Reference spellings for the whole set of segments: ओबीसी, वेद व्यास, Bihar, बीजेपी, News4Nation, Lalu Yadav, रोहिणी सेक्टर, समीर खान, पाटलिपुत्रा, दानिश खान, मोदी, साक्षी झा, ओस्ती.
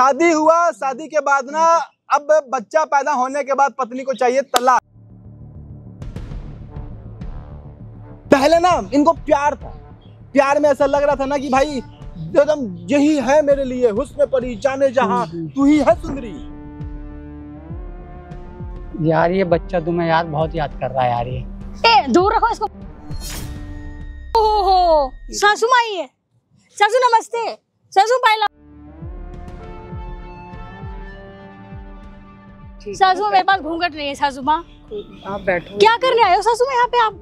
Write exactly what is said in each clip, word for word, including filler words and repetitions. शादी हुआ, शादी के बाद ना अब बच्चा पैदा होने के बाद पत्नी को चाहिए तलाक। पहले ना इनको प्यार था, प्यार में ऐसा लग रहा था ना कि भाई एकदम यही है मेरे लिए हुस्न परी जाने जहां तू ही है सुंदरी। यार ये बच्चा तुम्हें यार बहुत याद कर रहा है यार, ये ए दूर रखो इसको। ओहो सासू माई है, सासू नमस्ते, सासू पायला, सासू मेरे पास घूंघट नहीं है। सासू माँ आप बैठो, क्या करने आए हो सासू माँ यहाँ पे? आप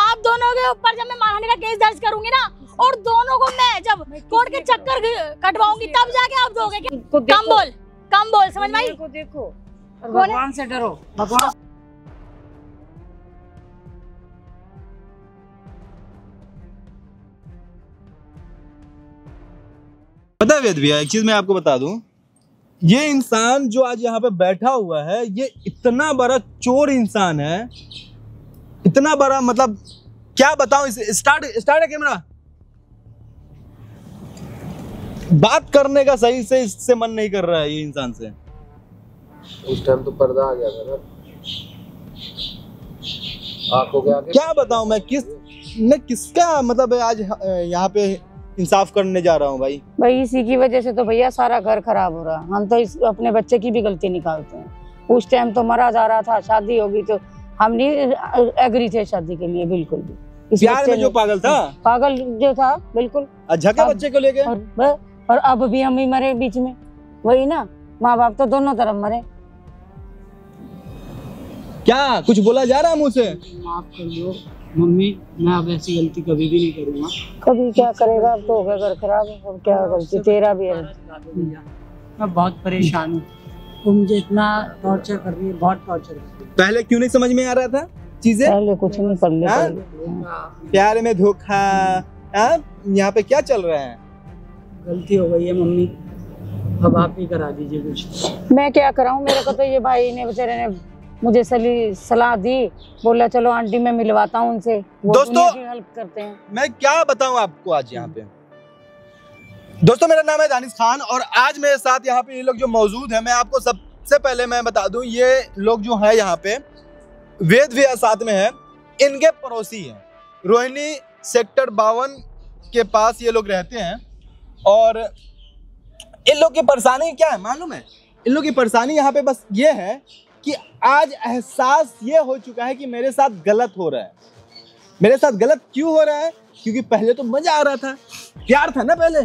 आप दोनों के ऊपर जब मैं मानहानि का केस दर्ज करूंगी ना, और दोनों को मैं जब कोर्ट के चक्कर कटवाऊंगी तब जाके आप दोगे। कम बोल, कम बोल, समझ में आई? देखो भगवान से डरो, भगवान। पता है वेद भैया, एक चीज मैं आपको बता दूं, ये इंसान जो आज यहाँ पे बैठा हुआ है ये इतना बड़ा चोर इंसान है, इतना बड़ा, मतलब क्या बताऊं। स्टार्ट स्टार्ट है कैमरा। बात करने का सही से इससे मन नहीं कर रहा है ये इंसान से। उस टाइम तो पर्दा आ गया था ना आंखों के आगे। क्या बताऊं मैं, किस मैं किसका मतलब आज यहाँ पे इंसाफ करने जा रहा हूँ भाई। भाई इसी की वजह से तो भैया सारा घर खराब हो रहा। हम तो इस अपने बच्चे की भी गलती निकालते हैं। उस टाइम तो मरा जा रहा था, शादी होगी तो हम नहीं एग्री थे शादी के लिए बिल्कुल भी। प्यार में जो पागल था, पागल जो था बिल्कुल, अच्छा के बच्चे को लेके, और, और अब भी हम ही मरे बीच में। वही ना, माँ बाप तो दोनों तरफ मरे। क्या कुछ बोला जा रहा है मुझसे? मम्मी मैं अब ऐसी गलती कभी भी नहीं करूँगा। कभी क्या करेगा, अब तो हो गया घर खराब, अब क्या गलती तेरा भी है। मैं बहुत परेशान हूँ, वो मुझे इतना टॉर्चर कर रही है, बहुत टॉर्चर कर रही है। पहले क्यों नहीं समझ में आ रहा था चीजें? पहले कुछ नहीं समझ, प्यार में धोखा, यहाँ पे क्या चल रहा है। गलती हो गई है मम्मी, अब आप ही करा दीजिए कुछ। मैं क्या कराऊँ, मेरे को तो ये भाई ने बेचारे ने मुझे सलाह दी, बोला चलो आंटी मैं मिलवाता हूँ उनसे, दोस्तों हेल्प करते हैं। मैं क्या बताऊँ आपको आज यहाँ पे। दोस्तों मेरा नाम है दानिश खान, और आज मेरे साथ यहाँ पे ये लोग जो मौजूद हैं, मैं आपको सबसे पहले मैं बता दूँ, ये लोग जो है यहाँ पे वेद व्यास साथ में है, इनके पड़ोसी हैं। रोहिणी सेक्टर बावन के पास ये लोग रहते हैं, और इन लोग की परेशानी क्या है मालूम है? इन लोग की परेशानी यहाँ पे बस ये है कि आज एहसास ये हो चुका है कि मेरे साथ गलत हो रहा है। मेरे साथ गलत क्यों हो रहा है? क्योंकि पहले तो मजा आ रहा था, प्यार था ना पहले।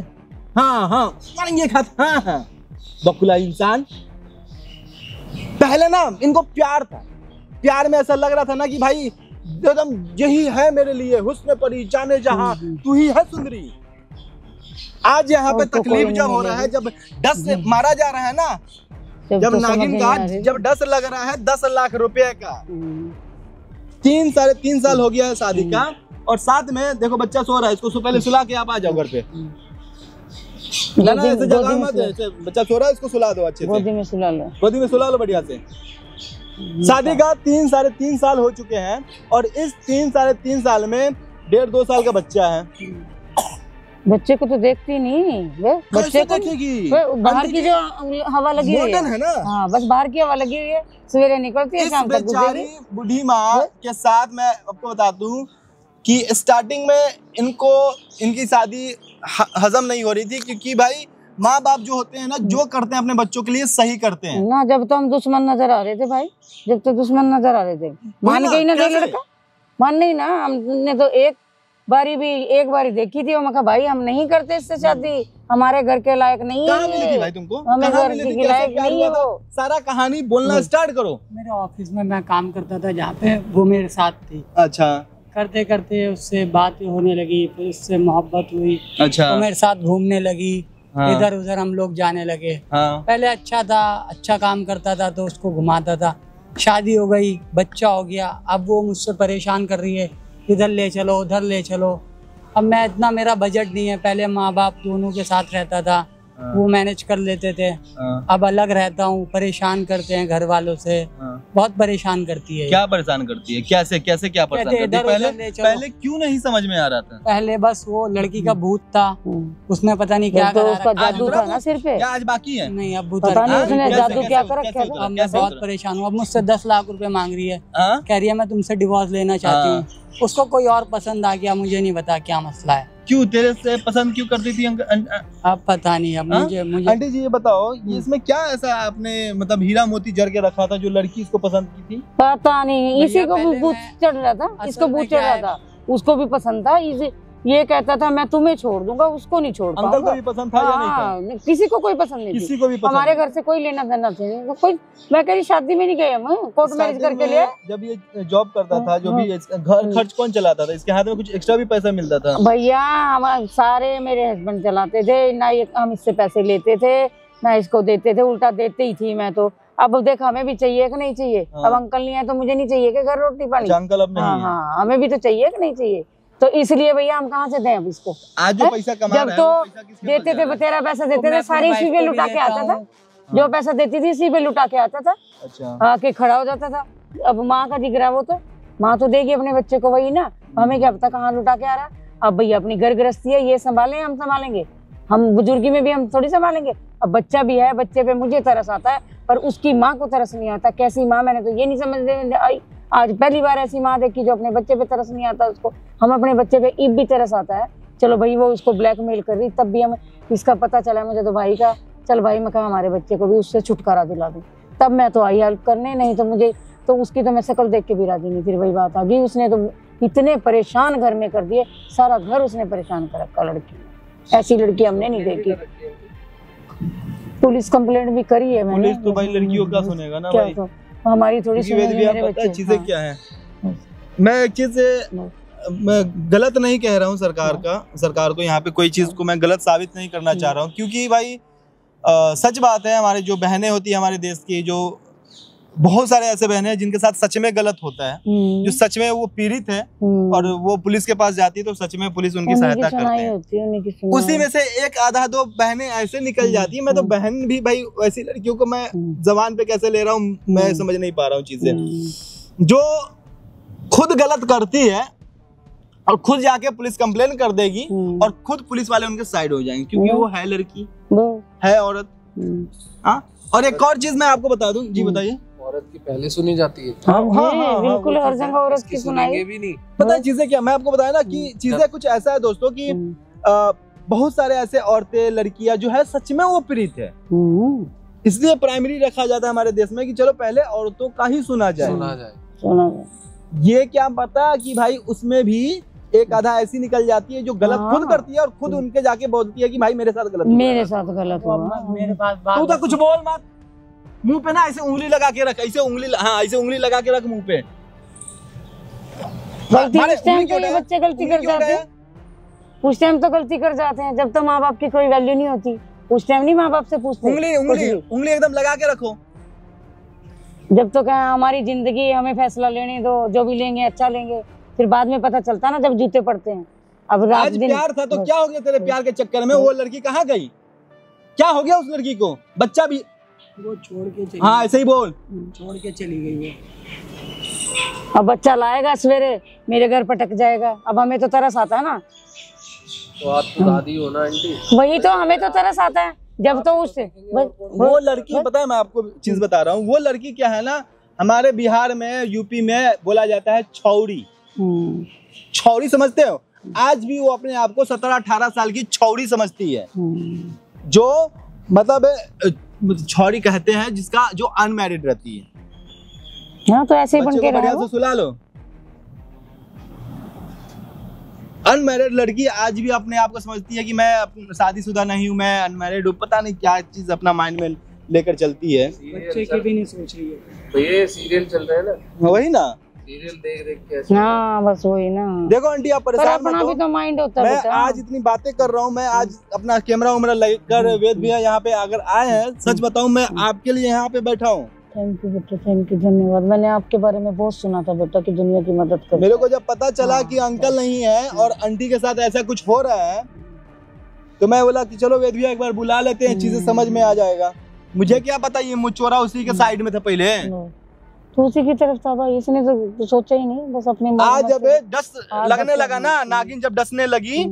हाँ हाँ मारेंगे खात, हाँ हाँ बकुला इंसान। पहले ना इनको प्यार था, प्यार में ऐसा लग रहा था ना कि भाई एकदम यही है मेरे लिए हुस्न परी जाने जहां तू ही है सुंदरी। आज यहाँ पे तकलीफ जब हो रहा है, जब डस मारा जा रहा है ना, जब नागिन का जब डस लग रहा है दस लाख रुपए का। तीन साढ़े तीन साल हो गया है शादी का, और साथ में देखो बच्चा सो रहा है, इसको पहले सुला के आप आ जाओ घर पे। ना ना ऐसे जगह मत, बच्चा सो रहा है इसको सुला दो अच्छे से, गोदी में सुला लो, गोदी में सुला लो बढ़िया से। शादी का तीन साढ़े तीन साल हो चुके हैं, और इस तीन साढ़े तीन साल में डेढ़ दो साल का बच्चा है। बच्चे को तो देखती नहीं, बच्चे को बाहर की जो हवा लगी हुई है ना, हाँ बस बाहर की हवा लगी हुई है, सवेरे निकलती है शाम तक। बेचारी बूढ़ी माँ के साथ मैं आपको बता दूं कि स्टार्टिंग में इनको इनकी शादी हजम नहीं हो रही थी, क्योंकि भाई माँ बाप जो होते हैं ना, जो करते हैं अपने बच्चों के लिए सही करते हैं ना। जब तो हम दुश्मन नजर आ रहे थे भाई, जब तो दुश्मन नजर आ रहे थे, मान गई ना लड़का, मान नहीं ना। हमने तो एक बारी भी एक बारी देखी थी, मैं कहा भाई हम नहीं करते इससे शादी, हमारे घर के लायक नहीं है, भाई तुमको हमें घर के लायक नहीं है। सारा कहानी बोलना स्टार्ट करो। मेरे ऑफिस में मैं काम करता था जहाँ पे, वो मेरे साथ थी। अच्छा। करते करते उससे बातें होने लगी, फिर उससे मोहब्बत हुई। अच्छा। तो मेरे साथ घूमने लगी, इधर उधर हम लोग जाने लगे। पहले अच्छा था, अच्छा काम करता था तो उसको घुमाता था। शादी हो गई, बच्चा हो गया, अब वो मुझसे परेशान कर रही है, इधर ले चलो उधर ले चलो। अब मैं इतना, मेरा बजट नहीं है। पहले माँ बाप दोनों के साथ रहता था, वो मैनेज कर लेते थे। अब अलग रहता हूँ, परेशान करते हैं घर वालों से, बहुत परेशान करती है। क्या परेशान करती है? कैसे कैसे क्या परेशान करती है? पहले पहले क्यों नहीं समझ में आ रहा था? पहले बस वो लड़की का भूत था, उसने पता नहीं क्या करा, उसका जादू था ना सिर पे। क्या आज बाकी है? नहीं, अब भूत उसने जादू क्या कर रखा है। अब मैं बहुत परेशान हूँ। अब मुझसे दस लाख रुपए मांग रही है, कह रही है मैं तुमसे डिवोर्स लेना चाहती हूँ। उसको कोई और पसंद आ गया, मुझे नहीं पता क्या मसला है। क्यों तेरे से पसंद क्यों करती थी? आप पता नहीं। अब मुझे, मुझे आंटी जी ये बताओ, ये इसमें क्या ऐसा आपने मतलब हीरा मोती जड़ के रखा था जो लड़की इसको पसंद की थी? पता नहीं, इसी को भूत चढ़ रहा था, इसको भूत चढ़ रहा था, उसको भी पसंद था। इसी ये कहता था मैं तुम्हें छोड़ दूंगा, उसको नहीं छोड़ पाऊंगा। अंकल को भी पसंद था या नहीं था? नहीं, किसी को कोई पसंद नहीं, किसी को भी पसंद हमारे घर से कोई लेना देना था कोई। मैं कह रही शादी में नहीं गए हम, कोर्ट मैरिज करके लिए। जब ये जॉब करता था, जो भी घर खर्च कौन चलाता था? इसके हाथ में कुछ एक्स्ट्रा भी पैसा मिलता था? भैया हम सारे मेरे हस्बैंड चलाते थे, ना ये हम इससे पैसे लेते थे ना इसको देते थे, उल्टा देते ही थी मैं तो। अब देख हमें भी चाहिए कि नहीं चाहिए। अब अंकल नहीं है तो मुझे नहीं चाहिए कि घर रोटी पानी। अंकल अब हाँ हमें भी तो चाहिए कि नहीं चाहिए, तो इसलिए भैया हम कहाँ से दें अब इसको। आज जो पैसा कमा रहा है, जब तो देते थे बतेरा पैसा देते थे, सारी इसी पे लुटा के आता था। हाँ। जो पैसा देती थी इसी पे लुटा के आता था। अच्छा। आके खड़ा हो जाता था। अब माँ का जिगरा, वो तो माँ तो देगी अपने बच्चे को वही ना, हमें क्या पता कहाँ लुटा के आ रहा। अब भैया अपनी घर गृहस्थी है, ये संभाले हम संभालेंगे, हम बुजुर्गी में भी हम थोड़ी संभालेंगे। अब बच्चा भी है, बच्चे पे मुझे तरस आता है पर उसकी माँ को तरस नहीं आता। कैसी माँ मैंने तो ये नहीं समझ आई, आज पहली बार ऐसी माँ देखी जो अपने बच्चे पे तरस नहीं आता उसको। हम अपने बच्चे पे इब भी तरस आता है। चलो भाई वो उसको ब्लैकमेल कर रही, तब भी हम इसका पता चला मुझे तो भाई का, चल भाई मैं कहा हमारे बच्चे को भी उससे छुटकारा दिला दूँ, तब मैं तो आई हेल्प करने। नहीं तो मुझे तो उसकी तो मैं शक्ल देख के भी राजी नहीं। फिर वही बात आ गई, उसने तो इतने परेशान घर में कर दिए, सारा घर उसने परेशान कर रखा लड़की। ऐसी लड़की हमने नहीं देखी। पुलिस कंप्लेंट भी करी है मैंने। पुलिस तो भाई लड़कियों का सुनेगा ना भाई। हमारी थोड़ी सी चीजें क्या है। मैं एक चीज मैं गलत नहीं कह रहा हूँ सरकार का, सरकार को यहाँ पे कोई चीज को मैं गलत साबित नहीं करना चाह रहा हूँ, क्योंकि भाई आ, सच बात है। हमारे जो बहनें होती है हमारे देश की, जो बहुत सारे ऐसे बहनें हैं जिनके साथ सच में गलत होता है, जो सच में वो पीड़ित है और वो पुलिस के पास जाती है तो सच में पुलिस उनकी सहायता करती है। उसी में से एक आधा दो बहनें ऐसे निकल जाती है। मैं तो बहन भी भाई ऐसी लड़कियों को मैं जबान पे कैसे ले रहा हूँ मैं समझ नहीं पा रहा हूँ। चीजें जो खुद गलत करती है और खुद जाके पुलिस कंप्लेन कर देगी और खुद पुलिस वाले उनके साइड हो जाएंगे, क्योंकि वो है लड़की है औरत। हाँ, और एक और चीज मैं आपको बता दूं। जी बताइए। औरत की पहले सुनी जाती है। हाँ, हाँ, हाँ, बिल्कुल हर जगह औरत की सुनाई भी नहीं। पता है चीजें क्या, मैं आपको बताया ना कि चीजें कुछ ऐसा है दोस्तों कि आ, बहुत सारे ऐसे औरतें लड़कियां जो है सच में वो पीड़ित है, इसलिए प्राइमरी रखा जाता है हमारे देश में कि चलो पहले औरतों का ही सुना जाए सुना जाए ये क्या पता कि भाई उसमें भी एक आधा ऐसी निकल जाती है जो गलत खुद करती है और खुद उनके जाके बोलती है कि भाई मेरे साथ गलत मेरे साथ गलत हुआ, मेरे पास तू तो कुछ बोल मत। मुंह पे ना ऐसे उंगली लगा के रख, ऐसे उंगली, हाँ ऐसे उंगली लगा के रख मुंह पे। बच्चे गलती कर जाते हैं उस टाइम तो गलती कर जाते हैं जब तो माँ बाप की कोई वैल्यू नहीं होती, उस टाइम नहीं माँ बाप से पूछते। उंगली उंगली उंगली एकदम लगा के रखो। जब तो कहा हमारी जिंदगी हमें फैसला लेने दो, जो भी लेंगे अच्छा लेंगे, फिर बाद में पता चलता ना जब जूते पड़ते हैं। अब रात दिन प्यार था तो क्या हो गया तेरे प्यार के चक्कर में? वो लड़की कहाँ गई, क्या हो गया उस लड़की को? बच्चा भी वो छोड़ के चली। हाँ ऐसे ही बोल, छोड़ के चली गई है। अब बच्चा लाएगा सवेरे मेरे घर पटक जाएगा। अब हमें तो तरस आता है ना, तो आप तो दादी हो ना आंटी, वही तो हमें तो तरस आता है जब तो उससे वो लड़की। पता है मैं आपको चीज बता रहा हूँ, वो लड़की क्या है ना, हमारे बिहार में यूपी में बोला जाता है छौरी। छौरी समझते हो? आज भी वो अपने आप को सत्रह अठारह साल की छौरी समझती है, जो मतलब छौरी कहते हैं जिसका जो अनमैरिड रहती है। हाँ तो ऐसे बन के रहा है, सुला लो। अनमैरिड लड़की आज भी अपने आप को समझती है कि मैं शादीशुदा नहीं हूँ, मैं अनमैरिड हूँ। पता नहीं क्या चीज अपना माइंड में लेकर चलती है, बच्चे की भी नहीं सोच रही है। तो ये सीरियल चल रहा है ना, वही ना सीरियल देख देख के। हाँ बस वही ना। देखो आंटी आप परेशान मत हो, तो माइंड होता है। मैं आज इतनी बातें कर रहा हूँ, मैं आज अपना कैमरा उमरा लेकर वेद भैया यहाँ पे अगर आए हैं, सच बताऊं मैं आपके लिए यहाँ पे बैठा हूँ। थैंक यू बेटा, थैंक यू, धन्यवाद। मैंने आपके बारे में बहुत सुना था बेटा कि दुनिया की मदद कर। मेरे को जब पता चला कि अंकल नहीं है और आंटी के साथ ऐसा कुछ हो रहा है तो मैं बोला कि चलो वेद भैया एक बार बुला लेते हैं, चीजें समझ में आ जाएगा। मुझे क्या पता ये मुचोरा उसी के साइड में था पहले, तो उसी की तरफ था भाई, इसने तो सोचा ही नहीं, बस अपने आज जब डस लगने लगा ना, नागिन जब डसने लगी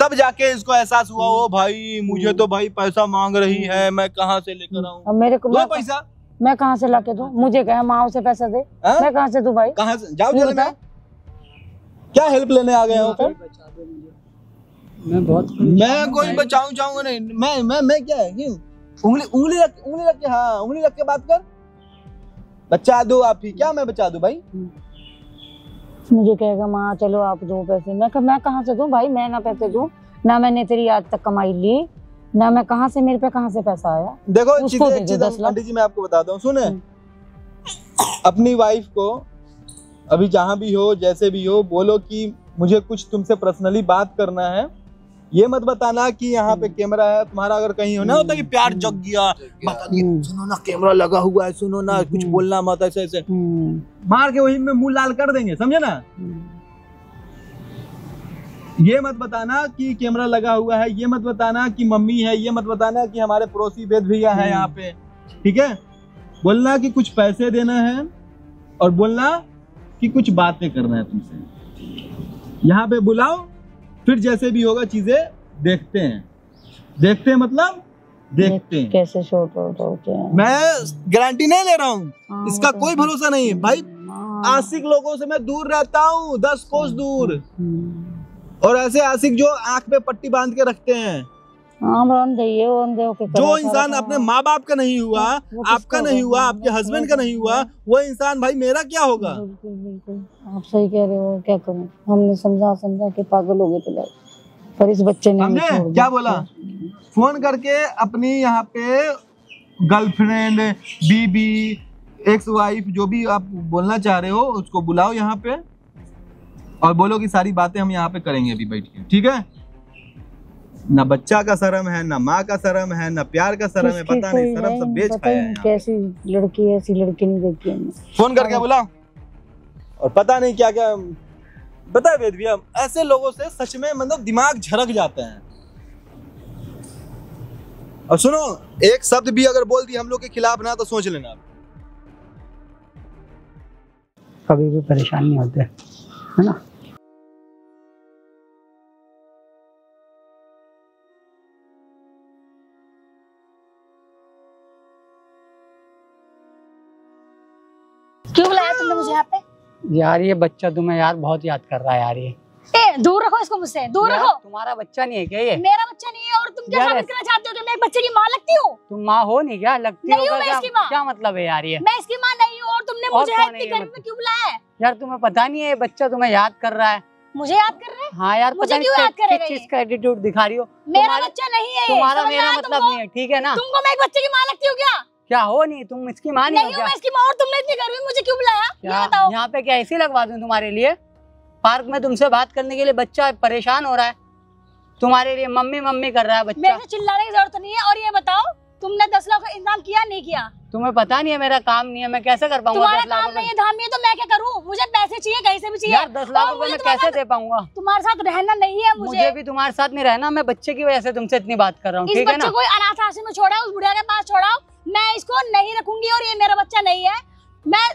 तब जाके इसको एहसास हुआ, ओ भाई मुझे तो भाई पैसा मांग रही है, मैं कहाँ से लेकर आऊँ मेरे को पैसा, मैं कहाँ से लाके दूं, मुझे कहे माओ से पैसा दे, मैं कहाँ से दूं भाई, कहाँ से जाओ जल्दी में, क्या हेल्प लेने आ गए हो फिर? मैं बहुत मैं कोई बचाऊं चाहूंगा नहीं, मैं मैं मैं क्या है, उंगली उंगली रख उंगली रख के, हाँ उंगली रख के बात कर, बचा दो आप ही, क्या मैं बचा दूं भाई? मुझे कहेगा माँ चलो आप दो पैसे, मैं मैं कहाँ से दूं भाई, मैं ना पैसे दूं ना, मैंने तेरी आज तक कमाई ली ना, मैं कहां से, मेरे पे कहां से पैसा आया? देखो चीजें चीजें आंटी जी मैं आपको बताता हूँ, सुने अपनी वाइफ को अभी जहां भी हो जैसे भी हो बोलो कि मुझे कुछ तुमसे पर्सनली बात करना है, ये मत बताना कि यहाँ पे कैमरा है तुम्हारा, अगर कहीं हो ना होता कि प्यार जग गया, सुनो ना कैमरा लगा हुआ है, सुनो ना कुछ बोलना मत, ऐसे ऐसे मार के वही में मुंह लाल कर देंगे, समझे ना? ये मत बताना कि कैमरा लगा हुआ है, ये मत बताना कि मम्मी है, ये मत बताना कि हमारे पड़ोसी वेद भैया है यहाँ पे, ठीक है? बोलना कि कुछ पैसे देना है और बोलना कि कुछ बातें करना है तुमसे, यहाँ पे बुलाओ, फिर जैसे भी होगा चीजें देखते हैं, देखते हैं मतलब देखते हैं कैसे शॉर्ट आउट होते हैं। मैं गारंटी नहीं ले रहा हूँ, इसका कोई भरोसा नहीं है भाई, आशिक लोगों से मैं दूर रहता हूँ, दस कोस दूर, और ऐसे आशिक जो आंख पे पट्टी बांध के रखते हैं, जो इंसान अपने माँ बाप का नहीं हुआ, आपका नहीं हुआ, आपके हस्बैंड का नहीं हुआ, वो इंसान भाई मेरा क्या होगा? आप सही कह रहे हो, क्या करूँ, हमने समझा समझा के पागल हो गए थे, पर इस बच्चे ने हमने क्या बोला, फोन करके अपनी यहाँ पे गर्लफ्रेंड, बीबी, एक्स वाइफ, जो भी आप बोलना चाह रहे हो उसको बुलाओ यहाँ पे और बोलो कि सारी बातें हम यहाँ पे करेंगे अभी बैठ के, ठीक है? ना बच्चा का शर्म है, ना माँ का शर्म है, ना प्यार का शर्म है, पता नहीं शर्म सब बेच खाया है, कैसी लड़की है, ऐसी लड़की नहीं देखी है। फोन करके बोला और पता नहीं क्या क्या बता वेद भैया, ऐसे लोगों से सच में मतलब दिमाग झरक जाते हैं। और सुनो, एक शब्द भी अगर बोल दिया हम लोग के खिलाफ ना तो सोच लेना कभी भी परेशान नहीं होते है ना। क्यों बुलाया तुमने मुझे यहाँ पे? यार ये बच्चा तुम्हें यार बहुत याद कर रहा है यार, ये ए, दूर रखो इसको मुझसे, दूर रखो। तुम्हारा बच्चा नहीं है क्या? ये मेरा बच्चा नहीं है। और तुम क्या साबित करना चाहते हो कि मैं एक बच्चे की माँ लगती हूँ? तुम माँ हो नहीं क्या? लगती नहीं हूँ मैं इसकी माँ। क्या मतलब है यार ये? मैं इसकी माँ नहीं हूँ। और तुमने मुझे इतनी गर्मी में क्यों बुलाया है? यार तुम्हें पता नहीं है बच्चा तुम्हें याद कर रहा है। मुझे याद कर रहा है? हाँ यार, मुझे क्यों याद कर रहा है? किस चीज का एटीट्यूड दिखा रही हो? मेरा बच्चा नहीं है। तुम्हारा मेरा मतलब नहीं है, ठीक है ना? तुमको मैं एक बच्चे की माँ लगती हूँ क्या? क्या हो नहीं तुम इसकी माँ? नहीं हो मैं इसकी माँ। और तुमने इतनी गर्मी में मुझे क्यों बुलाया ये बताओ? यहाँ पे क्या ऐसे लगवा दूं तुम्हारे लिए? पार्क में तुमसे बात करने के लिए बच्चा परेशान हो रहा है, तुम्हारे लिए मम्मी मम्मी कर रहा है बच्चा। मेरे से चिल्लाने की जरूरत नहीं है। और ये बताओ तुमने दस लाख का इंतजाम किया नहीं किया? तुम्हें पता नहीं है मेरा काम नहीं है, मैं कैसे कर पाऊंगा? तुम्हारा काम नहीं है, धाम नहीं है तो मैं क्या करूँ? मुझे पैसे चाहिए कहीं से भी चाहिए। यार दस लाख रूपये मैं कैसे दे पाऊंगा? तुम्हारे साथ रहना नहीं है मुझे। मुझे भी तुम्हारे साथ नहीं रहना, मैं बच्चे की वजह से तुमसे इतनी बात कर रहा हूँ। ठीक है ना? कोई अनाथ आश्रम में छोड़ा, उस बुढ़िया के पास छोड़ा, मैं इसको नहीं रखूंगी। और ये मेरा बच्चा नहीं है, मैं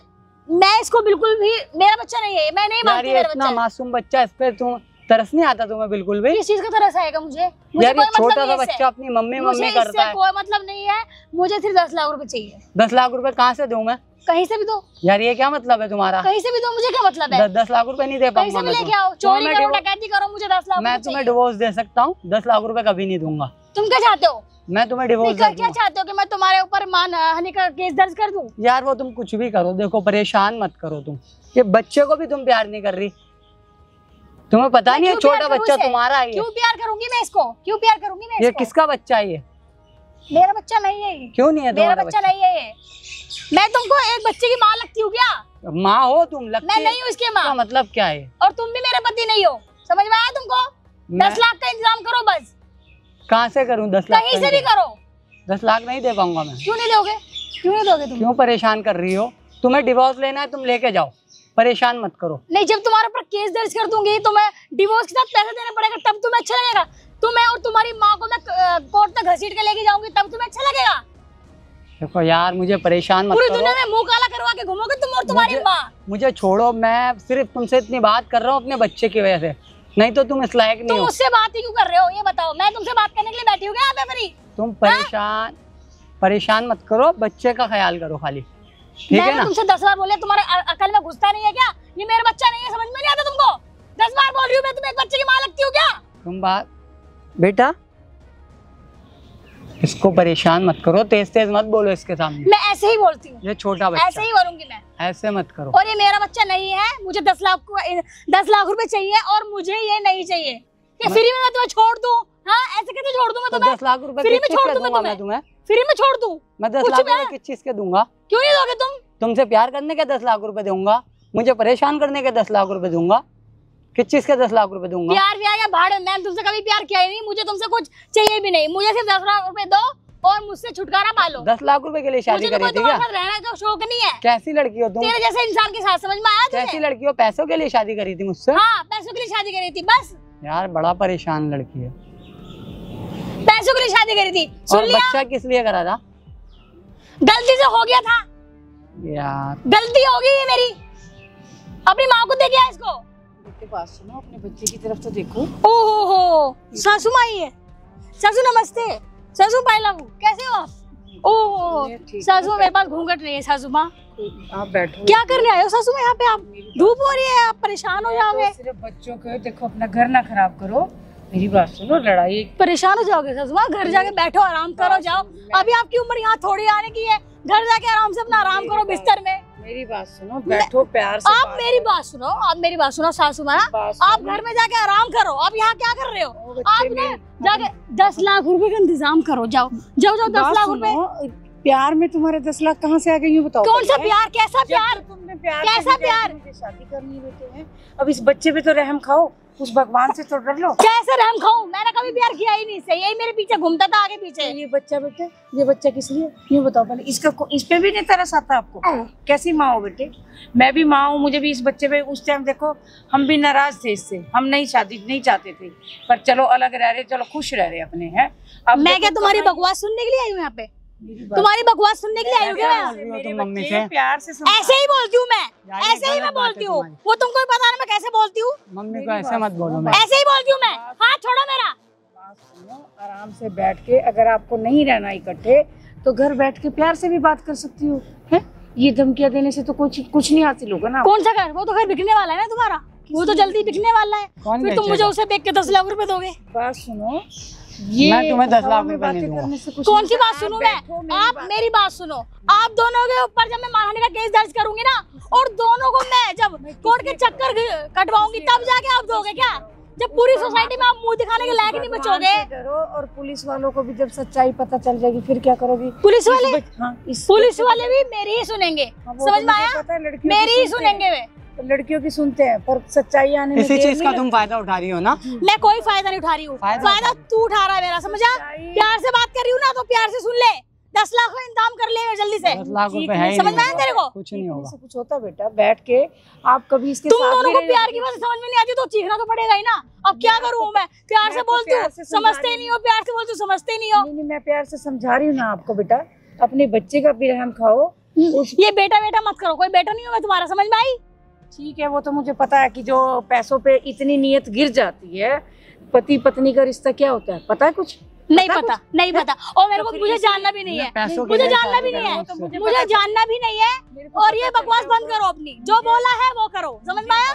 मैं इसको बिल्कुल भी, मेरा बच्चा नहीं है, मैं नहीं मानती। मेरा बच्चा मासूम बच्चा, इस पे तुम तरस नहीं आता तुम्हें बिल्कुल भी? किस चीज का तरस आएगा मुझे? मुझे यार कोई ये छोटा सा बच्चा अपनी मम्मी मम्मी करता है, कोई मतलब नहीं है मुझे। सिर्फ दस लाख रुपए चाहिए। दस लाख रुपए कहाँ से दूं मैं? कहीं से भी दो। यार ये क्या मतलब है तुम्हारा? कहीं से भी दो, मुझे क्या मतलब है? दस लाख रुपए नहीं दे पाऊंगा। लेके आओ, चोरी करो, डकैती करो, मुझे दस लाख। मैं तुम्हें डिवोर्स दे सकता हूँ, दस लाख रुपए कभी नहीं दूंगा। तुम क्या चाहते हो? मैं तुम्हें डिवोर्स कर, क्या चाहते हो कि मैं तुम्हारे ऊपर मानहानि का केस दर्ज कर दूं? यार वो तुम कुछ भी करो, देखो परेशान मत करो। तुम ये बच्चे को भी तुम प्यार नहीं कर रही, तुम्हें पता नहीं है छोटा बच्चा तुम्हारा है। क्यों प्यार करूंगी मैं इसको? क्यों प्यार करूंगी मैं? ये किसका बच्चा है? ये मेरा बच्चा नहीं है। क्यों नहीं है? मेरा बच्चा नहीं है। मैं तुमको एक बच्चे की माँ लगती हूँ क्या? माँ हो तुम? मैं नहीं हूँ इसकी माँ। मतलब क्या है? और तुम भी मेरे पति नहीं हो, समझ में आया तुमको? दस लाख का इंतजाम करो बस। कहाँ से करूँ दस लाख? कहीं से भी करो, दस लाख नहीं दे पाऊंगा मैं। क्यों नहीं दोगे? क्यों नहीं दोगे? तुम क्यों परेशान कर रही हो? तुम्हें डिवोर्स लेना है, तुम लेके जाओ, परेशान मत करो। नहीं, जब तुम्हारे पर केस दर्ज कर दूंगी तो मैं डिवोर्स के साथ पैसे देने पड़ेगा तब तुम्हें अच्छा लगेगा। तुम्हें और तुम्हारी माँ को मैं कोर्ट तक घसीट के लेके जाऊंगी, तब तुम्हें अच्छा लगेगा। देखो यार, मुझे परेशान मत करो। पूरी दुनिया में मुंह काला करवा के घूमोगे तुम और तुम्हारी माँ। मुझे छोड़ो, मैं सिर्फ तुमसे इतनी बात कर रहा हूँ अपने बच्चे की वजह से, नहीं तो तुम इस लायक नहीं हो। मुझसे बात ही क्यों कर रहे हो ये बताओ, मैं तुमसे बात करने के लिए बैठी हूँ क्या? आप मेरी तुम परेशान परेशान मत करो, बच्चे का ख्याल करो खाली, ठीक है ना? तुमसे दस बार बोले, तुम्हारे अकल में घुसता नहीं है क्या? ये मेरा बच्चा नहीं है, समझ में नहीं आता तुमको? दस बार बोल रही हूँ मैं, तुम्हें एक बच्चे की माँ लगती हूँ क्या? तुम बात बेटा इसको परेशान मत करो, तेज तेज मत बोलो इसके सामने। मैं ऐसे ही बोलती हूँ, ये छोटा बच्चा, ऐसे ही बोलूंगी मैं, ऐसे मत करो। और ये मेरा बच्चा नहीं है, मुझे दस लाख दस लाख रुपए चाहिए और मुझे ये नहीं चाहिए। ये फ्री में मैं तुम्हें छोड़ दूं? हाँ, ऐसे कैसे छोड़ दूं मैं तुम्हें? दस लाख रुपए फ्री में छोड़ दूंगा मैं तुम्हें? फ्री में छोड़ दूं? मैं दस लाख रुपए किस चीज के दूंगा? क्यों नहीं दोगे तुम? तुमसे प्यार करने के दस लाख रुपए दूंगा, मुझे परेशान करने के दस लाख रुपए दूंगा, किस चीज का दस लाख रुपए दूंगा? प्यार व्यार या भाड़? मैंने तुमसे कभी प्यार किया ही नहीं, मुझे तुमसे कुछ चाहिए भी नहीं, मुझे सिर्फ दस लाख रुपए दो और मुझसे छुटकारा पा लो। दस लाख रुपए के लिए शादी करी थी क्या? रहना तो शौक नहीं है। कैसी लड़की हो तुम? तेरे जैसे इंसान के साथ, समझ में आया? कैसी लड़की हो? पैसों के लिए शादी करी थी मुझसे? हाँ, पैसों के लिए शादी करी थी बस। यार बड़ा परेशान लड़की है, पैसों के लिए शादी करी थी। और बच्चा किस लिए करा था? गलती से हो गया था यार, गलती हो गई मेरी, अपनी माँ को दे दिया इसको। बात सुनो, अपने बच्चे की तरफ तो देखो। ओहो, सासू माई है। सासू नमस्ते, सासू पायला हूँ, कैसे हो आप? ओहो सासू, मेरे पास घूंघट नहीं है सासू माँ। आप बैठो, क्या करने आए हो सासू माँ यहाँ पे? आप धूप हो रही है, आप परेशान हो जाओगे। सिर्फ बच्चों के देखो, अपना घर ना खराब करो, मेरी बात सुनो, लड़ाई परेशान हो जाओगे सासू माँ। घर जाके बैठो, आराम करो, जाओ, अभी आपकी उम्र यहाँ थोड़ी आने की है, घर जाके आराम से अपना आराम करो बिस्तर में। मेरी बात सुनो, बैठो प्यार से। आप मेरी बात सुनो, आप मेरी बात सुनो सासू माँ, आप घर में जाके आराम करो, आप यहाँ क्या कर रहे हो? आपने जाके दस लाख रुपए का इंतजाम करो, जाओ जाओ जाओ। दस लाख रुपए प्यार में तुम्हारे दस लाख कहाँ से आ गए? यूँ बताओ कौन सा प्यार, कैसा प्यार? तुमने प्यार कैसा प्यार? शादी करनी बेटे है, अब इस बच्चे पे तो रहम खाओ, उस भगवान से तो डर लो। कैसे रहम खाऊं? मैंने कभी प्यार किया ही नहीं, सही यही मेरे पीछे घूमता था आगे पीछे। ये बच्चा बेटे, ये बच्चा किस लिए ये बताओ पहले, इसका इस पे भी नहीं तरस आता आपको? कैसी माँ हो बेटे? मैं भी माँ हूँ, मुझे भी इस बच्चे पे उस टाइम देखो हम भी नाराज थे इससे, हम नहीं शादी नहीं चाहते थे, पर चलो अलग रह रहे, चलो खुश रह रहे अपने हैं। अब मैं क्या तुम्हारी बकवास सुनने के लिए आई हूँ यहाँ पे? तुम्हारी बकवास सुनने के लिए आई हूँ क्या? प्यार से ऐसे ही बोलती हूँ मैं, ऐसे ही मैं बोलती हूँ, वो तुमको भी पता नहीं मैं कैसे बोलती हूँ। मम्मी को ऐसे मत बोलो, मैं ऐसे ही बोलती हूँ मैं। हाथ छोड़ो मेरा, आराम से बैठ के, अगर आपको नहीं रहना इकट्ठे तो घर बैठ के प्यार से भी बात कर सकती हूँ। ये धमकियाँ देने से तो कुछ कुछ नहीं हासिल होगा ना। कौन सा घर? वो तो घर बिकने वाला है ना तुम्हारा, वो तो जल्दी बिकने वाला है, फिर तुम मुझे उसे बेच के दस लाख रुपए दोगे? बात सुनो, ये मैं तुम्हें दस लाख में बातें करने से कुछ कौन सी बात सुनूं मैं? आप मेरी बात सुनो, आप दोनों के ऊपर जब मैं मानहानि का केस दर्ज करूंगी ना, और दोनों को मैं जब कोर्ट के चक्कर कटवाऊंगी, तब जाके आप दोगे क्या? जब पूरी सोसाइटी में आप मुंह दिखाने के लायक नहीं बचोगे। और पुलिस वालों को भी जब सच्चाई पता चल जाएगी फिर क्या करोगी? पुलिस वाले, पुलिस वाले भी मेरी ही सुनेंगे, समझ में आया? मेरी ही सुनेंगे वे, लड़कियों की सुनते हैं, पर सच्चाई आने में इसी चीज का तुम फायदा उठा रही हो ना। मैं कोई फायदा नहीं उठा रही हूँ, फायदा तू उठा रहा है मेरा, समझा? प्यार से बात कर रही हूँ ना, तो प्यार से सुन ले, दस लाख का इंतजाम कर ले जल्दी से। दस लाख रुपए है, समझ में आया तेरे को? कुछ नहीं होगा, कुछ होता बेटा, बैठ के आप कभी इसके तुम दोनों को प्यार की बात समझ में नहीं आती तो चीखना तो पड़ेगा ही ना। अब क्या करूँ मैं? प्यार से बोलती हूँ, समझते नहीं हो, प्यार से बोलती हूँ, समझते नहीं हो। मैं प्यार से समझा रही हूँ ना आपको बेटा, अपने बच्चे का भी रहम खाओ। ये बेटा बेटा मत करो, कोई बेटा नहीं होगा तुम्हारा, समझ में आई? ठीक है, वो तो मुझे पता है कि जो पैसों पे इतनी नीयत गिर जाती है, पति पत्नी का रिश्ता क्या होता है पता है? कुछ नहीं पता, पता नहीं पता, और मेरे को तो मुझे जानना भी नहीं है, मुझे जानना भी नहीं है, मुझे जानना भी नहीं है। और ये बकवास बंद करो अपनी, जो बोला है वो करो, समझ में आया?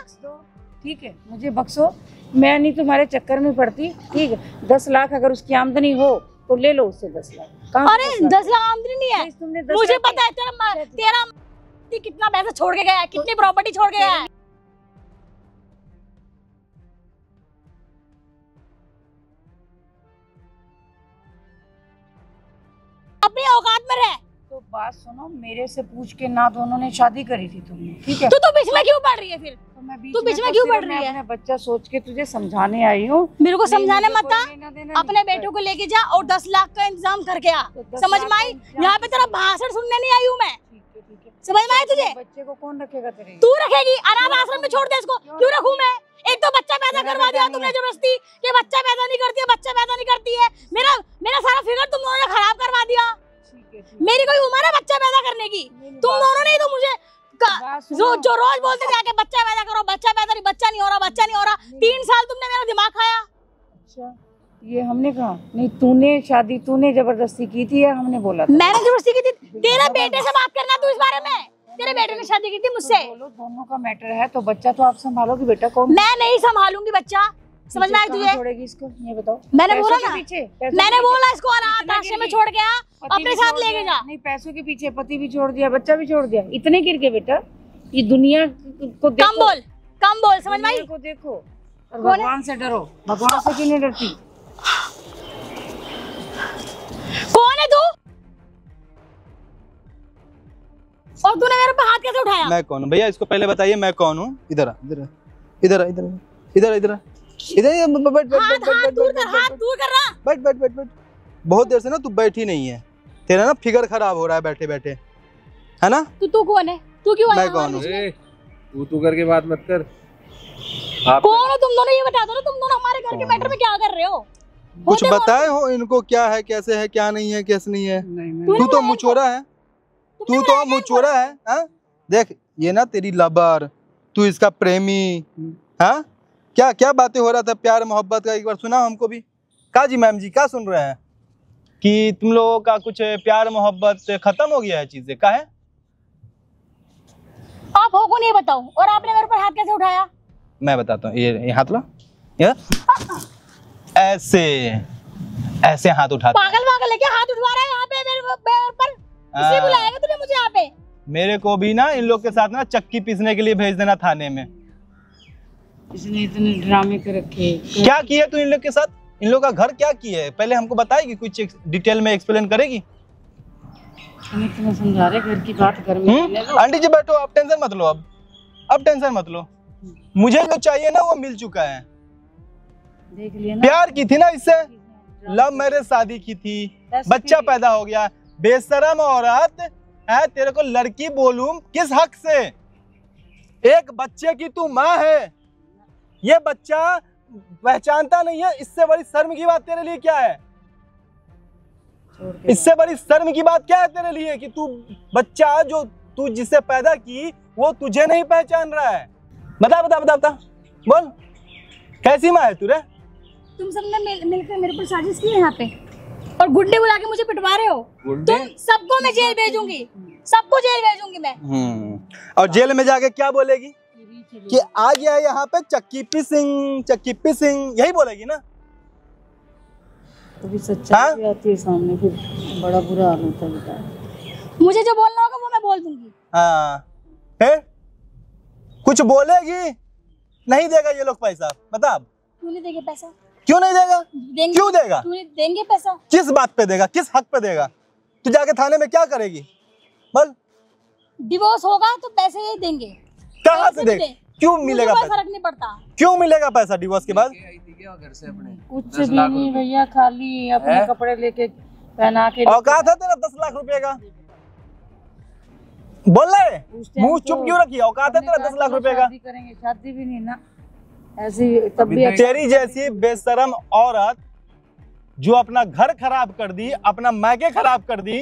ठीक है, मुझे बख्शो, मैं नहीं तुम्हारे चक्कर में पड़ती, ठीक है? दस लाख अगर उसकी आमदनी हो तो ले लो उससे दस लाख। अरे दस लाख आमदनी नहीं है, मुझे पता है तेरा कितना पैसा छोड़ के गया है, कितनी प्रॉपर्टी छोड़ के गया है। अपनी औकात में रह। तो बात सुनो, मेरे से पूछ के ना दोनों ने शादी करी थी तुमने, ठीक है? तू तो बीच में क्यों पड़ रही है फिर? तो मैं बीच तू बीच में क्यों पड़ रही है? मैं बच्चा सोच के तुझे समझाने आई हूँ। मेरे को समझाने मत आ, अपने बेटों को लेके जा और दस लाख का इंतजाम करके आ, समझ में आई? यहाँ पे तेरा भाषण सुनने नहीं आई हूँ मैं, समझ में आया तुझे? बच्चे को कौन रखेगा तेरे? तू रखेगी, अनाथ आश्रम में छोड़ दे इसको। क्यों रखूं मैं? एक तो बच्चा पैदा करवा दिया तुमने जबरदस्ती कि बच्चा पैदा नहीं करती है, बच्चा पैदा नहीं करती है। मेरा मेरा सारा फिगर तुम दोनों ने खराब करवा दिया। मेरी कोई उम्र है बच्चा पैदा करने की? तुम दोनों ने तो मुझे जो जो रोज बोलते थे आके बच्चा पैदा करो, बच्चा पैदा नहीं, बच्चा नहीं हो रहा, बच्चा नहीं हो रहा। तीन साल तुमने मेरा दिमाग खाया। अच्छा, ये हमने कहा नहीं, तूने शादी तूने जबरदस्ती की थी या हमने बोला था? मैंने जबरदस्ती की थी। तेरा बेटे से बात करना तू इस बारे में, तेरे बेटे ने शादी की थी मुझसे। बोलो दोनों का मैटर है तो बच्चा तो आप संभालोगी बेटा को। मैं नहीं संभालूंगी बच्चा, समझ में आई तुझे? छोड़ेगी इसको ये बताओ। मैंने बोला ना, मैंने बोला इसको रास्ते में छोड़ गया, अपने साथ लेके जा। नहीं, पैसों के पीछे पति भी छोड़ दिया, बच्चा भी छोड़ दिया, इतने गिर के बेटा ये दुनिया को कम बोल, कम बोल, समझ में आई? को देखो, भगवान से डरो। भगवान से क्यों नहीं डरती? कौन है तू और तूने मेरे पे हाथ कैसे उठाया? मैं कौन हूँ भैया इसको पहले बताइए, मैं कौन हूँ? इधर इधर इधर इधर इधर इधर इधर बैठ बैठ बैठ दूर कर, हाथ दूर कर रहा। बैठ बैठ बैठ बैठ बहुत देर से ना तू बैठी नहीं है, तेरा ना फिगर खराब हो रहा है बैठे बैठे, है ना? तू तू कौन है? तू क्यों आया? मैं कौन हूँ? तू तू करके बात मत कर। कौन हो तुम दोनों ये बता दो ना। तुम दोनों हमारे घर के मैटर में क्या कर रहे हो? कुछ बताए हो इनको, क्या है, कैसे है, क्या नहीं है, कैसे नहीं है? तू तो मुचोरा है, तू तो मुचोरा है। हा? देख ये ना तेरी लबर, तू इसका प्रेमी। हाँ, क्या क्या बातें हो रहा था प्यार मोहब्बत का, एक बार सुना हमको भी। का जी मैम जी, क्या सुन रहे हैं कि तुम लोगों का कुछ प्यार मोहब्बत खत्म हो गया है, चीजें का है? आप हो को नहीं बताओ, और आपने मेरे ऊपर हाथ कैसे उठाया? मैं बताता हूँ, ये, ये हाथ लो, ये ऐसे ऐसे हाथ उठाता। पागल पागल है क्या? हाथ उठवा रहा है यहाँ पे मेरे ऊपर? किसे बुलाएगा तूने मुझे यहाँ पे? मेरे को भी ना इन लोग के साथ ना चक्की पीसने के लिए भेज देना थाने में। इसने इतने ड्रामे कर रखे। क्या किया तू इन लोग के साथ? इन लोग का घर क्या किया है पहले हमको बताएगी, कुछ डिटेल में एक्सप्लेन करेगी? तुम्हें समझा रहे घर की बात कर। आंटी जी बैठो, आप टेंशन मत लो, अब अब टेंशन मत लो। मुझे जो चाहिए ना वो मिल चुका है। देख लिया ना, प्यार की थी ना इससे, लव मैरिज शादी की थी, बच्चा पैदा हो गया। बेशरम औरत है, तेरे को लड़की बोलूं किस हक से? एक बच्चे की तू माँ है, ये बच्चा पहचानता नहीं है। इससे बड़ी शर्म की बात तेरे लिए क्या है? इससे बड़ी शर्म की बात क्या है तेरे लिए कि तू बच्चा जो तू जिसे पैदा की वो तुझे नहीं पहचान रहा है? बता बता बता बता बोल, कैसी माँ है तू रे? तुम सबने मिल मिलकर मेरे पर साजिश की है यहाँ पे, और गुंडे बुला के मुझे पिटवा रहे हो। तुम सबको मैं जेल भेजूंगी, सबको जेल भेजूंगी मैं। और जेल में जाके क्या बोलेगी कि आ गया यहाँ पे चक्की पिसिंग, चक्की पिसिंग, यही बोलेगी ना? तो भी सच्चाई भी आती है सामने, फिर बड़ा बुरा हाल होता है बेटा। मुझे जो बोलना होगा वो मैं बोल दूंगी। हाँ, फिर कुछ बोलेगी नहीं, देगा ये लोग पैसा। बता आप क्यों नहीं देगा पैसा? क्यों नहीं देगा? देंगे, क्यों देगा? देंगे पैसा। किस बात पे देगा, किस हक पे देगा? तू जाके थाने में क्या करेगी बोल? डिवोर्स होगा तो पैसे ही देंगे। कहाँ से देंगे? क्यों मिलेगा पैसा? फर्क नहीं पड़ता। क्यों मिलेगा पैसा डिवोर्स के बाद? घर से अपने कुछ भी नहीं भैया, खाली अपने कपड़े लेके पहना के। और कहा था तेरा दस लाख रुपए का? बोल रहे मुंह चुप क्यों रखी? औकात है तेरा दस लाख रुपए का? शादी करेंगे, शादी भी नहीं ना ऐसी। तब भी तेरी जैसी बेशरम औरत जो अपना घर खराब कर दी, अपना मायके खराब कर दी,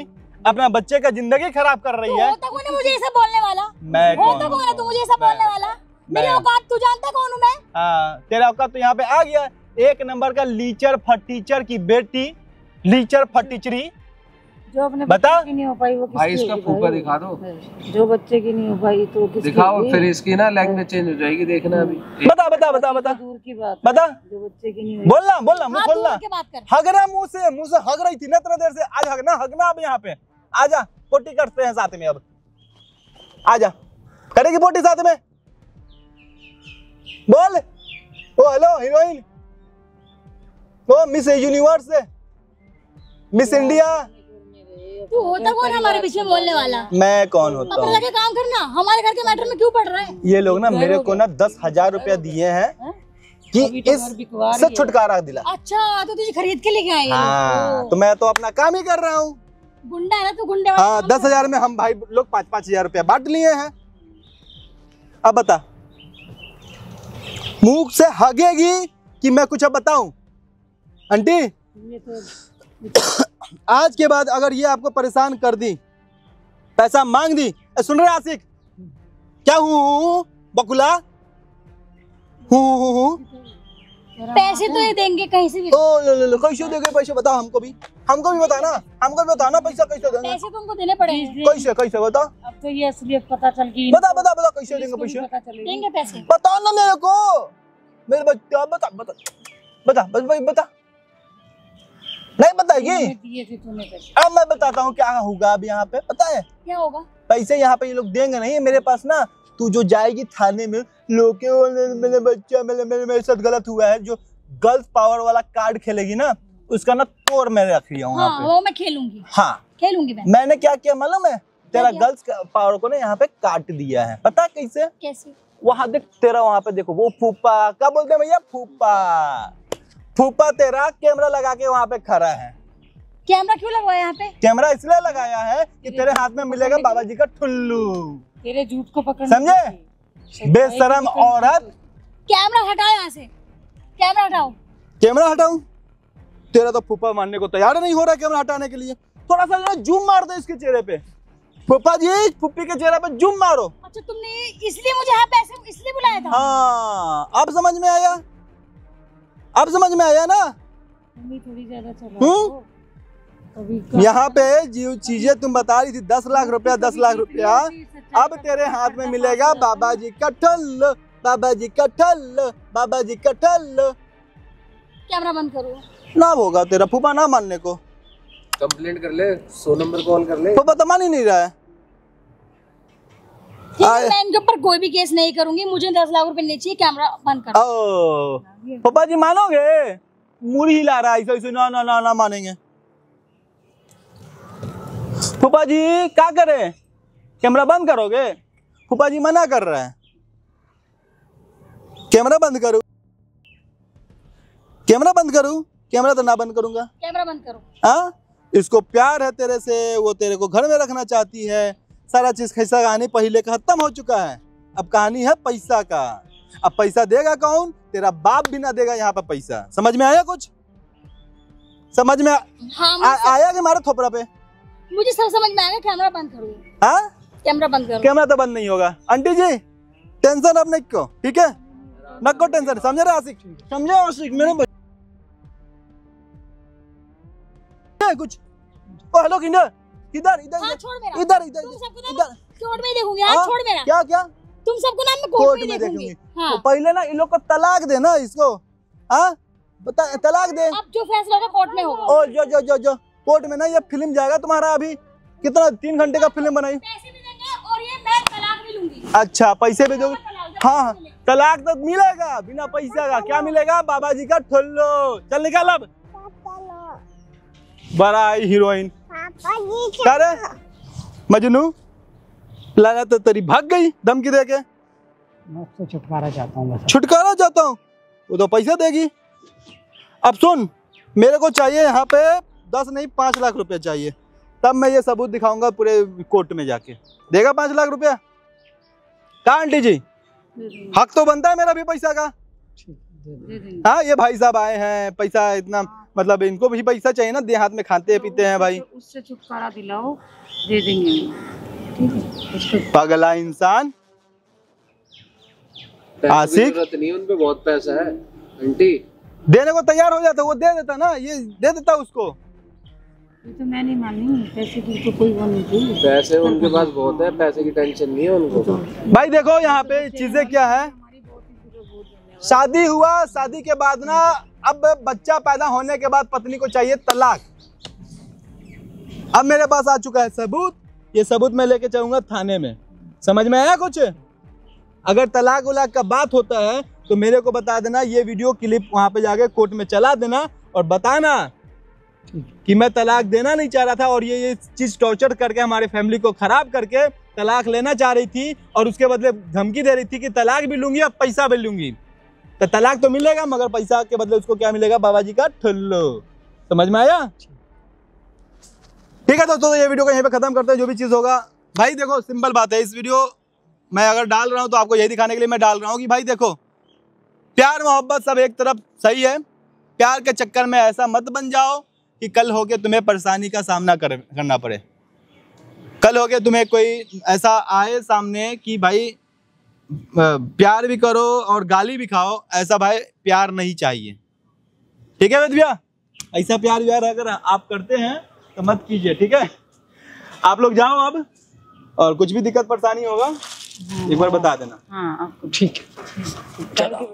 अपना बच्चे का जिंदगी खराब कर रही है। होता कौन है मुझे ऐसा बोलने वाला? मैं होता कौन है तू मुझे ऐसा बोलने वाला? मेरी औकात तू जानता कौन हूँ मैं? हाँ, तेरा औकात तो यहाँ पे आ गया। एक नंबर का लीचर फटीचर की बेटी, लीचर फटीचरी। जो अपने बता बच्चे की नहीं हो पाई वो भाई, इसका फूफा दिखा दो। जो बच्चे की नहीं हो पाई तो किसकी? दिखाओ फिर इसकी ना लैंग्वेज चेंज हो जाएगी, देखना। अभी बता बता बता बता दूर की बात बता। जो बच्चे की नहीं बोलना बोलना मुंह खोलना, हगरा मुंह से, मुंह से हग रही थी ना इतना देर से। आज हगना हगना, अब यहाँ पे आजा, पोटी करते हैं साथ में। अब आजा, करेगी पोटी साथ में? बोल ओ हेलो हीरोइन, ओ मिस यूनिवर्स, मिस इंडिया। तू होता कौन हमारे बीच में बोलने वाला? मैं कौन होता हूँ? लगे काम करना, हमारे घर के मैटर में क्यों पड़ रहा है? ये लोग ना मेरे को ना दस हजार रुपया दिए हैं कि तो इस से छुटकारा दिला। अच्छा, तो तुझे खरीद के लेके आए? हाँ, तो मैं तो अपना काम ही कर रहा हूँ। गुंडा है ना तू, गुंडे। हाँ, दस हजार में हम भाई लोग पाँच पाँच हजार रुपया बांट लिए हैं। अब बता मुंह से हगेगी कि मैं कुछ अब बताऊं आंटी। आज के बाद अगर ये आपको परेशान कर दी, पैसा मांग दी, सुन रहे आशिक क्या हूँ बकुला हूँ, पैसे तो ये देंगे कहीं से भी। ओ कैसे देंगे पैसे बताओ, हमको भी हमको भी बताना, हमको भी बताना पैसा कैसे देंगे, पैसे तुमको देने पड़ेंगे कैसे कैसे बताओ। अब तो ये असलियत पता चल गई, बता बता बता कैसे देंगे पैसे, देंगे पैसे बताओ ना मेरे को, मेरे बच्चा बता बता बता बस भाई बता, नहीं बताएगी। अब मैं बताता हूँ क्या होगा। अब यहाँ पे पता है क्या होगा, पैसे यहाँ पे ये लोग देंगे नहीं मेरे पास ना, तू जो जाएगी थाने में लोके मेरे बच्चा मेरे मेरे मेरे साथ गलत हुआ है, जो गलत पावर वाला कार्ड खेलेगी ना उसका ना तोड़ मैं रख लिया हूँ। हाँ, वो मैं खेलूंगी। हाँ खेलूंगी मैं। मैंने क्या किया मालूम है, तेरा गलत पावर को ना यहाँ पे काट दिया है। पता कैसे, कैसे? वहाँ देख तेरा वहाँ पे देखो वो फूफा, क्या बोलते हैं भैया फूफा, फूफा तेरा कैमरा लगा के वहाँ पे खड़ा है। कैमरा क्यों लगवाया यहाँ पे, कैमरा इसलिए लगाया है कि तेरे हाथ में मिलेगा बाबा जी का ठुल्लू, तेरे झूठ को पकड़, समझे बेशरम औरत। कैमरा हटाओ यहाँ से, कैमरा हटाओ। कैमरा हटाऊं, तेरा तो फूफा मानने को तैयार नहीं हो रहा कैमरा हटाने के लिए। थोड़ा सा जूम मार दो इसके चेहरे पे, फूफा जी फूफी के चेहरे पे जूम मारो। अच्छा तुमने इसलिए मुझे यहाँ पैसे इसलिए बुलाया था। हाँ अब समझ में आया, अब समझ में आया ना। थोड़ी ज्यादा चला यहाँ पे जो चीजें तुम बता रही थी, दस लाख रुपया दस लाख रुपया अब तेरे हाथ में मिलेगा बाबा जी कटल, बाबा जी कटल, बाबा जी कटल। कैमरा बंद करो ना, होगा तेरा फूफा ना मानने को, कंप्लेंट कर ले, सौ नंबर कॉल कर ले। फूफा तो मान ही नहीं रहा है। मैं इनके ऊपर कोई भी केस नहीं करूंगी, मुझे दस लाख रुपए नहीं चाहिए, कैमरा बंद कर। ओ फूफा जी मानोगे, मुड़ी हिला रहा है, ना ना ना ना मानेंगे। फूफा जी क्या करे, कैमरा बंद करोगे? फूफा जी मना कर रहा है, कैमरा बंद करूं, कैमरा बंद करूं? कैमरा तो ना बंद करूंगा, कैमरा बंद करो। हाँ इसको प्यार है तेरे से, वो तेरे को घर में रखना चाहती है, सारा चीज खैसा कहानी पहले खत्म हो चुका है, अब कहानी है पैसा का। अब पैसा देगा कौन, तेरा बाप भी ना देगा यहाँ पर पैसा। समझ में आया कुछ, समझ में आ... हाँ, आ, आया कि मारा थोपड़ा पे? मुझे सब समझ में आएगा, कैमरा बंद करो। हाँ कैमरा बंद करो। कैमरा तो बंद नहीं होगा आंटी जी, टेंशन अब नको, ठीक है नको टेंशन, समझे रहे आशिक, समझे आशिक मेरे बच्चे कुछ। ओ हेलो किंडर, इधर इधर इधर इधर इधर कोर्ट में देखूंगी। हां छोड़ मेरा, क्या क्या तुम सबको ना मैं कोर्ट में देखूंगी। तो पहले ना इन लोग को तलाक दे ना इसको, हां बता तलाक दे, अब जो फैसला होगा कोर्ट में होगा। ओ जो जो जो जो कोर्ट में ना ये फिल्म जाएगा तुम्हारा, अभी कितना तीन घंटे का फिल्म बनाई। पैसे भी देंगे और ये मैं तलाक भी लूंगी। अच्छा पैसे भी दोगे? हाँ तलाक तो मिलेगा, बिना पैसा का क्या मिलेगा, बाबा जी का ठुल्लो। चल निकाल अब, बड़ा आई हीरोइन अरे मजनू लाला तो तेरी भाग गई धमकी दे के। मैं उससे छुटकारा चाहता हूँ, छुटकारा चाहता हूँ, वो तो पैसा देगी। अब सुन मेरे को चाहिए यहाँ पे दस नहीं पाँच लाख रुपया चाहिए, तब मैं ये सबूत दिखाऊंगा पूरे कोर्ट में जाके। देगा पाँच लाख रुपया क्या आंटी जी? हक तो बनता है मेरा भी पैसा का। हाँ ये भाई साहब आए हैं, पैसा इतना मतलब इनको भी पैसा चाहिए ना, देहात में खाते हैं पीते हैं भाई। उससे छुटकारा दिलाओ, दे देंगे। पगला इंसान आशिक, उन पे बहुत पैसा है आंटी, देने को तैयार हो जाता वो दे देता ना, ये दे देता उसको। तो मैं नहीं मानी, पैसे की तो कोई वो नहीं थी, पैसे उनके पास बहुत है, पैसे की टेंशन नहीं है उनको। भाई देखो यहाँ पे चीजें क्या है, शादी हुआ, शादी के बाद ना अब बच्चा पैदा होने के बाद पत्नी को चाहिए तलाक। अब मेरे पास आ चुका है सबूत, ये सबूत मैं लेके जाऊंगा थाने में। समझ में आया कुछ? अगर तलाक उलाक का बात होता है तो मेरे को बता देना, ये वीडियो क्लिप वहाँ पे जाके कोर्ट में चला देना और बताना कि मैं तलाक देना नहीं चाह रहा था और ये ये चीज़ टॉर्चर करके हमारे फैमिली को ख़राब करके तलाक लेना चाह रही थी, और उसके बदले धमकी दे रही थी कि तलाक भी लूँगी और पैसा भी लूँगी। तो तलाक तो मिलेगा मगर पैसा के बदले उसको क्या मिलेगा, बाबा जी का ठुल्लो। समझ में आया? ठीक है दोस्तों, तो ये वीडियो को यहीं पर ख़त्म करते हैं। जो भी चीज़ होगा भाई देखो, सिंपल बात है, इस वीडियो मैं अगर डाल रहा हूँ तो आपको यही दिखाने के लिए मैं डाल रहा हूँ कि भाई देखो प्यार मोहब्बत सब एक तरफ सही है, प्यार के चक्कर में ऐसा मत बन जाओ कि कल होके तुम्हें परेशानी का सामना कर, करना पड़े। कल होके तुम्हें कोई ऐसा आए सामने कि भाई प्यार भी करो और गाली भी खाओ, ऐसा भाई प्यार नहीं चाहिए। ठीक है वेद भैया, ऐसा प्यार व्यार अगर आप करते हैं तो मत कीजिए। ठीक है, आप लोग जाओ अब, और कुछ भी दिक्कत परेशानी होगा एक बार बता देना। हाँ, ठीक है।